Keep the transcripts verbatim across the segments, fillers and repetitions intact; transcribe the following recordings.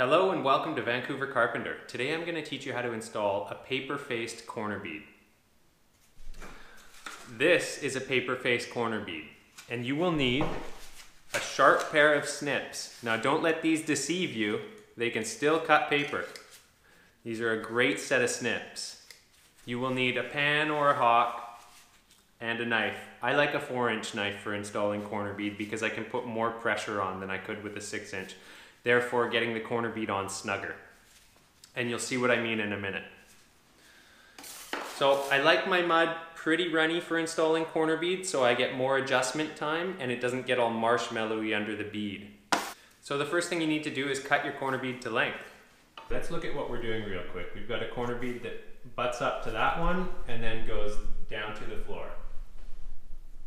Hello and welcome to Vancouver Carpenter. Today I'm going to teach you how to install a paper-faced corner bead. This is a paper-faced corner bead, and you will need a sharp pair of snips. Now don't let these deceive you, they can still cut paper. These are a great set of snips. You will need a pan or a hawk and a knife. I like a four inch knife for installing corner bead because I can put more pressure on than I could with a six inch. Therefore getting the corner bead on snugger. And you'll see what I mean in a minute. So I like my mud pretty runny for installing corner bead, so I get more adjustment time and it doesn't get all marshmallowy under the bead. So the first thing you need to do is cut your corner bead to length. Let's look at what we're doing real quick. We've got a corner bead that butts up to that one and then goes down to the floor.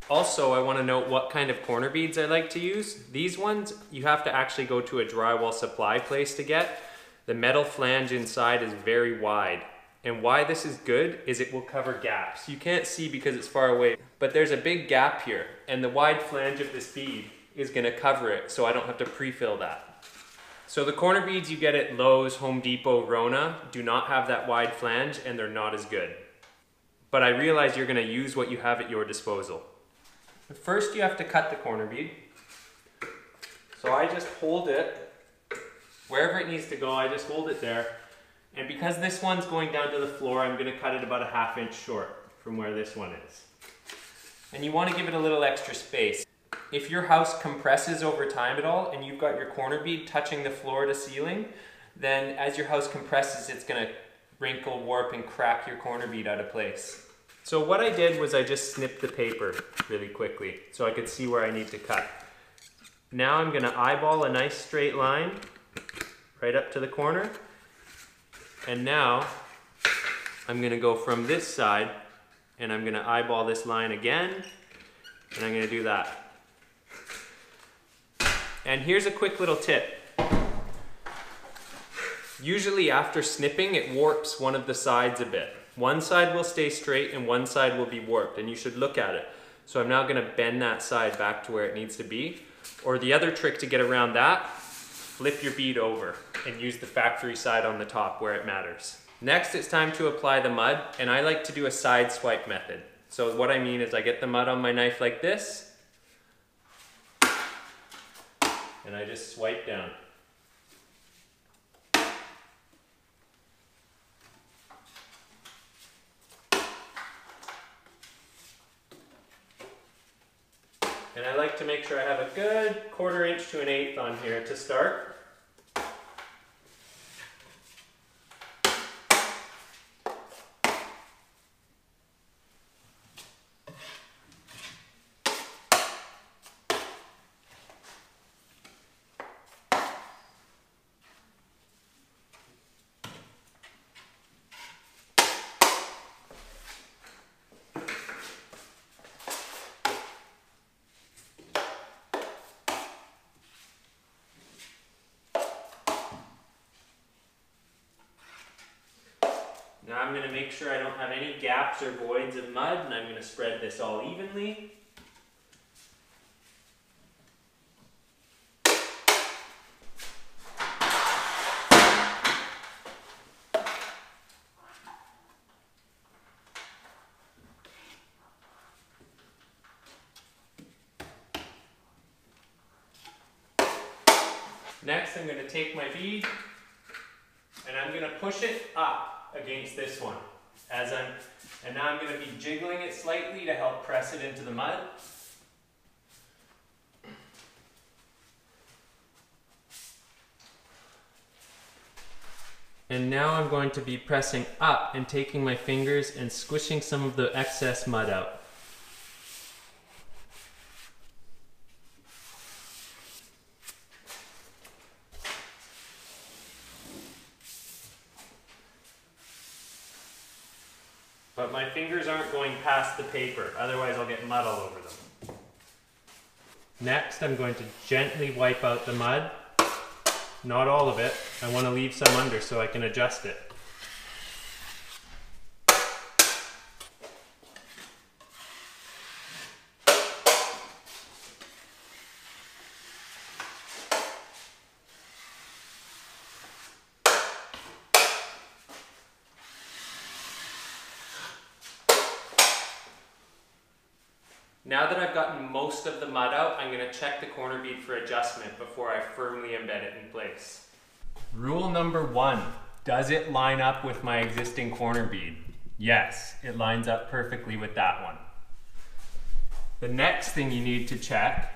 Also, I want to note what kind of corner beads I like to use. These ones, you have to actually go to a drywall supply place to get. The metal flange inside is very wide. And why this is good is it will cover gaps. You can't see because it's far away, but there's a big gap here, and the wide flange of this bead is going to cover it, so I don't have to pre-fill that. So the corner beads you get at Lowe's, Home Depot, Rona do not have that wide flange, and they're not as good. But I realize you're going to use what you have at your disposal. First, you have to cut the corner bead. So I just hold it wherever it needs to go. I just hold it there. And because this one's going down to the floor, I'm going to cut it about a half inch short from where this one is. And you want to give it a little extra space. If your house compresses over time at all and you've got your corner bead touching the floor to ceiling, then as your house compresses, it's going to wrinkle, warp, and crack your corner bead out of place. So what I did was I just snipped the paper really quickly so I could see where I need to cut. Now I'm going to eyeball a nice straight line right up to the corner. And now I'm going to go from this side and I'm going to eyeball this line again. And I'm going to do that. And here's a quick little tip. Usually after snipping, it warps one of the sides a bit. One side will stay straight and one side will be warped, and you should look at it. So I'm now going to bend that side back to where it needs to be. Or the other trick to get around that, flip your bead over and use the factory side on the top where it matters. Next, it's time to apply the mud, and I like to do a side swipe method. So what I mean is I get the mud on my knife like this, and I just swipe down. And I like to make sure I have a good quarter inch to an eighth on here to start. Now I'm going to make sure I don't have any gaps or voids of mud, and I'm going to spread this all evenly. Next, I'm going to take my bead and I'm going to push it up against this one. As I'm, and now I'm going to be jiggling it slightly to help press it into the mud. And now I'm going to be pressing up and taking my fingers and squishing some of the excess mud out. But my fingers aren't going past the paper, otherwise I'll get mud all over them. Next, I'm going to gently wipe out the mud. Not all of it. I want to leave some under so I can adjust it. Now that I've gotten most of the mud out, I'm going to check the corner bead for adjustment before I firmly embed it in place. Rule number one, does it line up with my existing corner bead? Yes, it lines up perfectly with that one. The next thing you need to check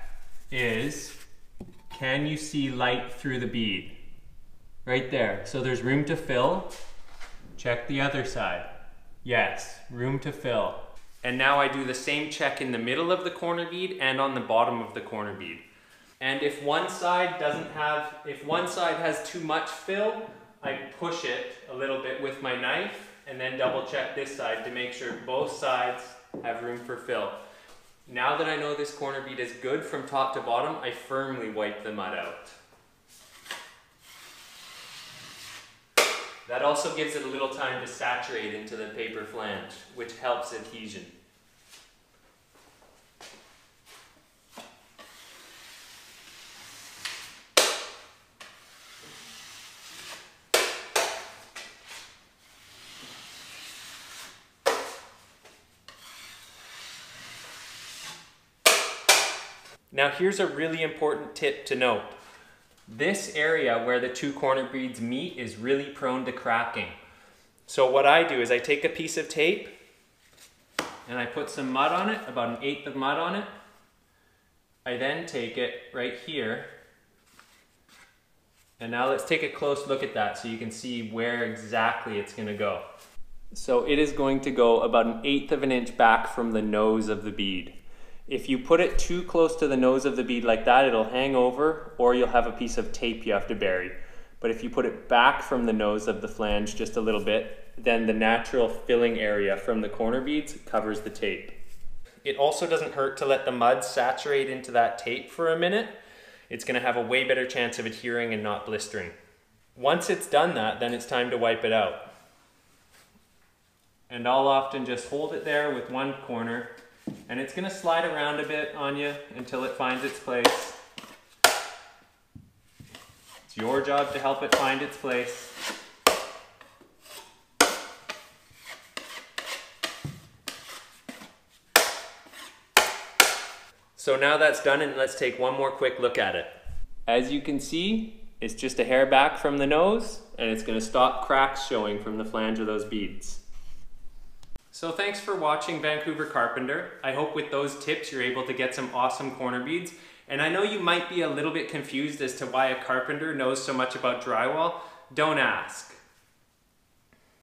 is, can you see light through the bead? Right there, so there's room to fill. Check the other side. Yes, room to fill. And now I do the same check in the middle of the corner bead and on the bottom of the corner bead. And if one side doesn't have, if one side has too much fill, I push it a little bit with my knife and then double check this side to make sure both sides have room for fill. Now that I know this corner bead is good from top to bottom, I firmly wipe the mud out. That also gives it a little time to saturate into the paper flange, which helps adhesion. Now here's a really important tip to note. This area where the two corner beads meet is really prone to cracking. So what I do is I take a piece of tape and I put some mud on it, about an eighth of mud on it. I then take it right here. And now let's take a close look at that so you can see where exactly it's going to go. So it is going to go about an eighth of an inch back from the nose of the bead. If you put it too close to the nose of the bead like that, it'll hang over, or you'll have a piece of tape you have to bury. But if you put it back from the nose of the flange just a little bit, then the natural filling area from the corner beads covers the tape. It also doesn't hurt to let the mud saturate into that tape for a minute. It's going to have a way better chance of adhering and not blistering. Once it's done that, then it's time to wipe it out. And I'll often just hold it there with one corner, and it's going to slide around a bit on you until it finds its place. It's your job to help it find its place. So now that's done, and let's take one more quick look at it. As you can see, it's just a hair back from the nose, and it's going to stop cracks showing from the flange of those beads. So thanks for watching Vancouver Carpenter. I hope with those tips you're able to get some awesome corner beads. And I know you might be a little bit confused as to why a carpenter knows so much about drywall. Don't ask.